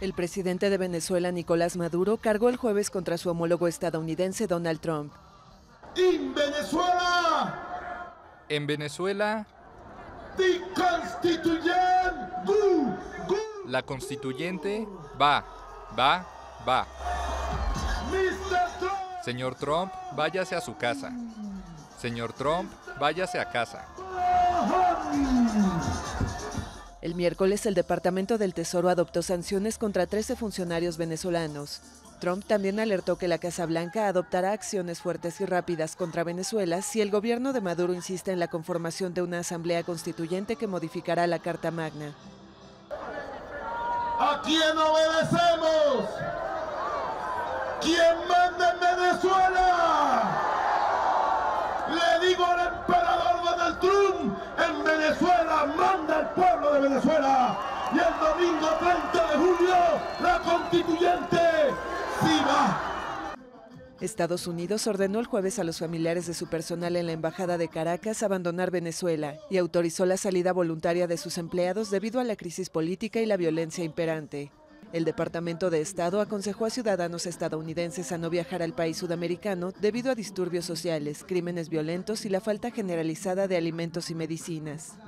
El presidente de Venezuela, Nicolás Maduro, cargó el jueves contra su homólogo estadounidense, Donald Trump. ¡In Venezuela! En Venezuela, the Constituyente, go, go. La Constituyente va. Señor Trump, váyase a su casa. Señor Trump, váyase a casa. El miércoles, el Departamento del Tesoro adoptó sanciones contra 13 funcionarios venezolanos. Trump también alertó que la Casa Blanca adoptará acciones fuertes y rápidas contra Venezuela si el gobierno de Maduro insiste en la conformación de una asamblea constituyente que modificará la Carta Magna. ¿A quién obedecemos? ¿Quién manda en Venezuela? Le digo al emperador Donald Trump, en Venezuela manda el pueblo de Venezuela. Y el domingo 30 de julio, la Constituyente. Estados Unidos ordenó el jueves a los familiares de su personal en la Embajada de Caracas abandonar Venezuela y autorizó la salida voluntaria de sus empleados debido a la crisis política y la violencia imperante. El Departamento de Estado aconsejó a ciudadanos estadounidenses a no viajar al país sudamericano debido a disturbios sociales, crímenes violentos y la falta generalizada de alimentos y medicinas.